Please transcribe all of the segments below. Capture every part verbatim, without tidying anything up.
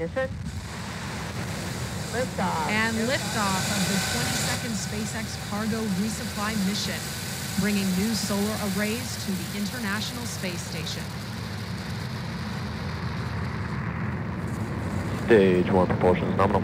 ignition. Liftoff. And liftoff of the twenty-second SpaceX cargo resupply mission, bringing new solar arrays to the International Space Station. Stage one propulsion is nominal.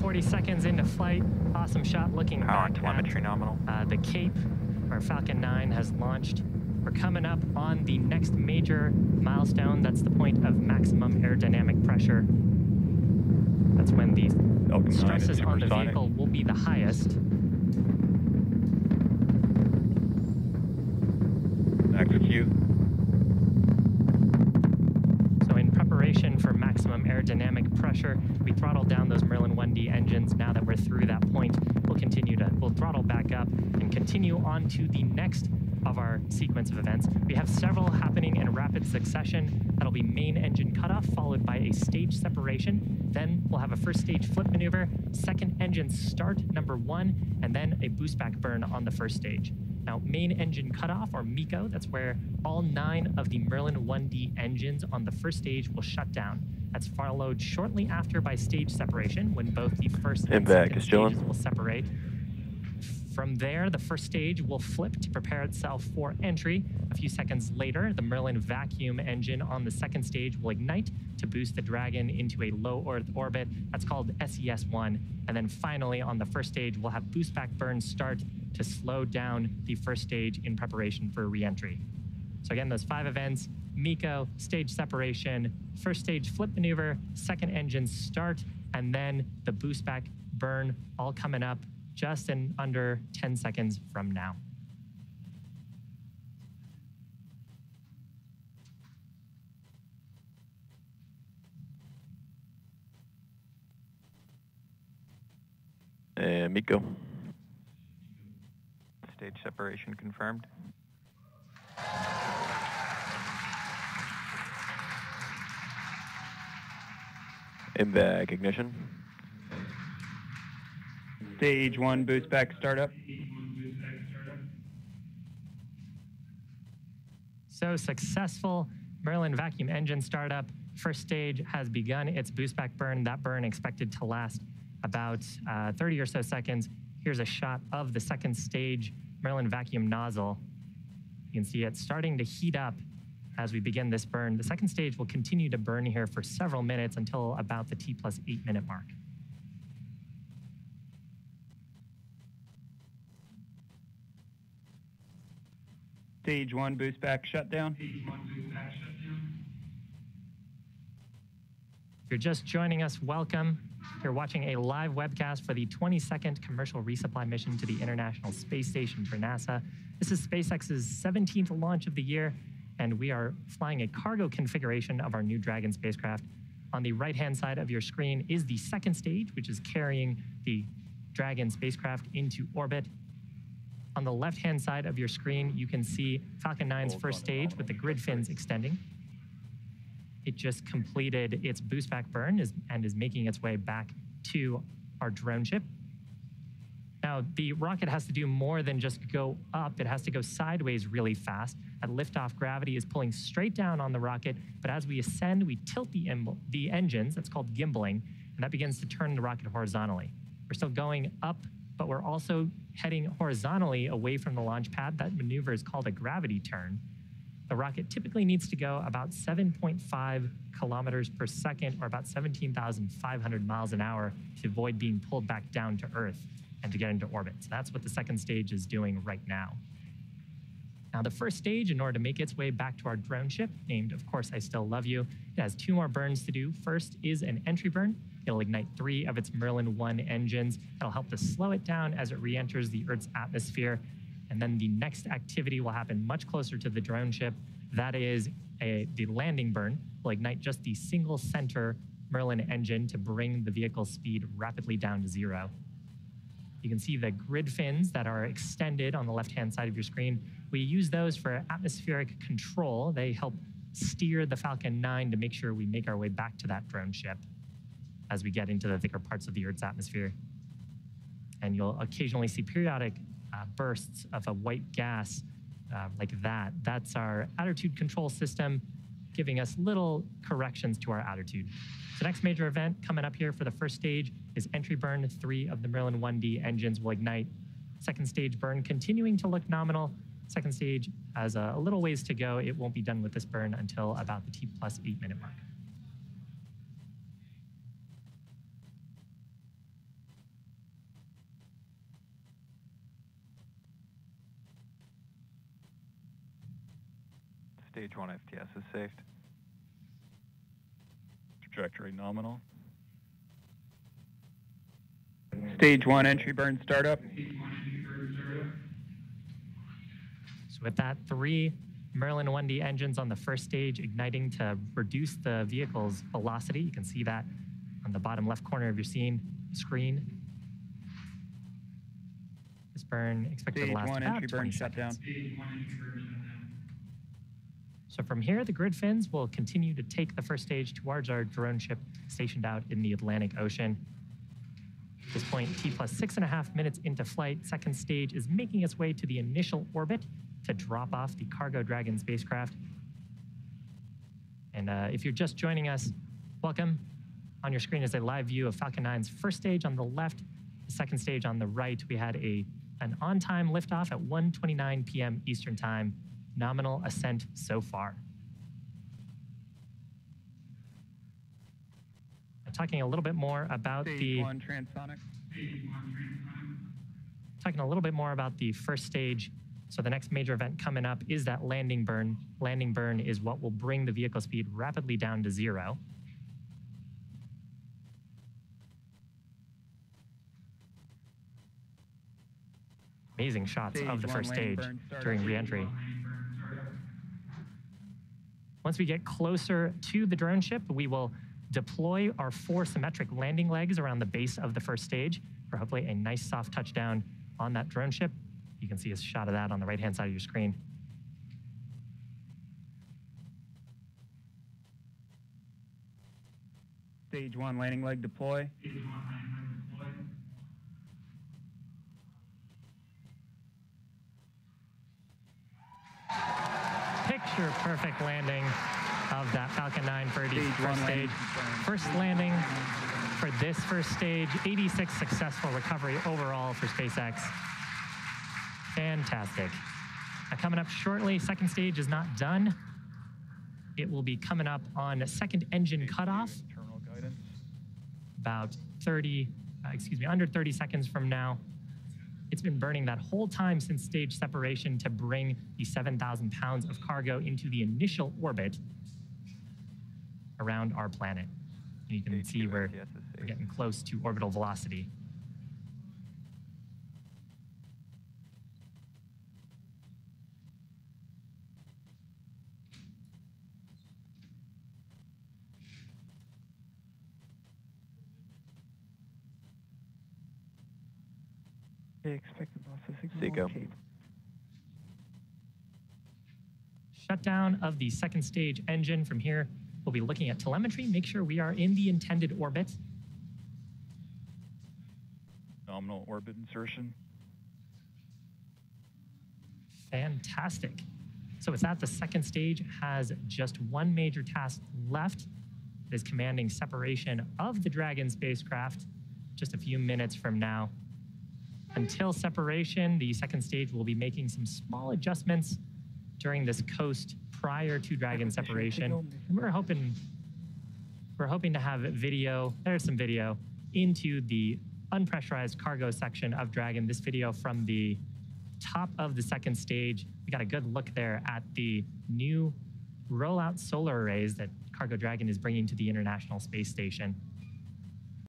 forty seconds into flight, awesome shot looking power back telemetry at, nominal. Uh, the Cape, where Falcon nine has launched. We're coming up on the next major milestone. That's the point of maximum aerodynamic pressure. That's when the Falcon stresses on the vehicle will be the highest. Execute. For maximum aerodynamic pressure, we throttle down those Merlin one D engines. Now that we're through that point, we'll continue to we'll throttle back up and continue on to the next of our sequence of events. We have several happening in rapid succession. That'll be main engine cutoff, followed by a stage separation. Then we'll have a first stage flip maneuver, second engine start number one, and then a boost back burn on the first stage. Now, main engine cutoff, or MECO, that's where all nine of the Merlin one D engines on the first stage will shut down. That's followed shortly after by stage separation, when both the first and, and second stages will separate. From there, the first stage will flip to prepare itself for entry. A few seconds later, the Merlin vacuum engine on the second stage will ignite to boost the Dragon into a low Earth orbit. That's called S E S one. And then finally, on the first stage, we'll have boost back burn start to slow down the first stage in preparation for re-entry. So again, those five events: MECO, stage separation, first stage flip maneuver, second engine start, and then the boost back burn, all coming up just in under ten seconds from now. Uh, MECO. Stage separation confirmed. I M B A C ignition. Stage one boost back startup. So successful Merlin vacuum engine startup. First stage has begun its boost back burn. That burn expected to last about uh, thirty or so seconds. Here's a shot of the second stage Merlin vacuum nozzle. You can see it starting to heat up as we begin this burn. The second stage will continue to burn here for several minutes until about the T plus eight minute mark. Stage one boost back shutdown. Stage one boost back shutdown. If you're just joining us, welcome. You're watching a live webcast for the twenty-second commercial resupply mission to the International Space Station for NASA. This is SpaceX's seventeenth launch of the year, and we are flying a cargo configuration of our new Dragon spacecraft. On the right-hand side of your screen is the second stage, which is carrying the Dragon spacecraft into orbit. On the left-hand side of your screen, you can see Falcon nine's first stage with the grid fins extending. It just completed its boost back burn and is making its way back to our drone ship. Now, the rocket has to do more than just go up. It has to go sideways really fast. At liftoff, gravity is pulling straight down on the rocket, but as we ascend, we tilt the, the engines. That's called gimbaling, and that begins to turn the rocket horizontally. We're still going up, but we're also heading horizontally away from the launch pad. That maneuver is called a gravity turn. The rocket typically needs to go about seven point five kilometers per second, or about seventeen thousand five hundred miles an hour, to avoid being pulled back down to Earth and to get into orbit. So that's what the second stage is doing right now. Now, the first stage, in order to make its way back to our drone ship, named, of course, I Still Love You, it has two more burns to do. First is an entry burn. It'll ignite three of its Merlin one engines. That'll help to slow it down as it re-enters the Earth's atmosphere. And then the next activity will happen much closer to the drone ship. That is a, the landing burn. Will ignite just the single center Merlin engine to bring the vehicle's speed rapidly down to zero. You can see the grid fins that are extended on the left-hand side of your screen. We use those for atmospheric control. They help steer the Falcon nine to make sure we make our way back to that drone ship as we get into the thicker parts of the Earth's atmosphere. And you'll occasionally see periodic uh, bursts of a white gas uh, like that. That's our attitude control system, giving us little corrections to our attitude. The next major event coming up here for the first stage is entry burn. Three of the Merlin one D engines will ignite. Second stage burn continuing to look nominal. Second stage has a, a little ways to go. It won't be done with this burn until about the T plus eight minute mark. Stage one F T S is saved. Trajectory nominal. Stage one entry burn startup. So with that, three Merlin one D engines on the first stage igniting to reduce the vehicle's velocity. You can see that on the bottom left corner of your scene, screen. This burn expected to last about twenty seconds. Stage one entry burn shutdown. So from here, the grid fins will continue to take the first stage towards our drone ship stationed out in the Atlantic Ocean. At this point, T plus six and a half minutes into flight, second stage is making its way to the initial orbit to drop off the cargo Dragon spacecraft. And uh, if you're just joining us, welcome. On your screen is a live view of Falcon nine's first stage on the left, the second stage on the right. We had a, an on-time liftoff at one twenty-nine p m Eastern time. Nominal ascent so far. I'm talking a little bit more about stage the one transonic. Talking a little bit more about the first stage. So the next major event coming up is that landing burn. Landing burn is what will bring the vehicle speed rapidly down to zero. Amazing shots stage of the first stage during re-entry. Once we get closer to the drone ship, we will deploy our four symmetric landing legs around the base of the first stage for hopefully a nice soft touchdown on that drone ship. You can see a shot of that on the right-hand side of your screen. Stage one landing leg deploy. Perfect landing of that Falcon nine for the first stage. First landing for this first stage. eighty-six successful recovery overall for SpaceX. Fantastic. Now coming up shortly, second stage is not done. It will be coming up on second engine cutoff. About thirty, uh, excuse me, under thirty seconds from now. It's been burning that whole time since stage separation to bring the seven thousand pounds of cargo into the initial orbit around our planet. And you can see we're, we're getting close to orbital velocity. Expected loss of shutdown of the second stage engine. From here, we'll be looking at telemetry, make sure we are in the intended orbit. Nominal orbit insertion. Fantastic. So with that, the second stage has just one major task left. It is commanding separation of the Dragon spacecraft just a few minutes from now. Until separation, the second stage will be making some small adjustments during this coast prior to Dragon separation. And we're hoping, we're hoping to have video, there's some video, into the unpressurized cargo section of Dragon. This video from the top of the second stage. We got a good look there at the new rollout solar arrays that Cargo Dragon is bringing to the International Space Station.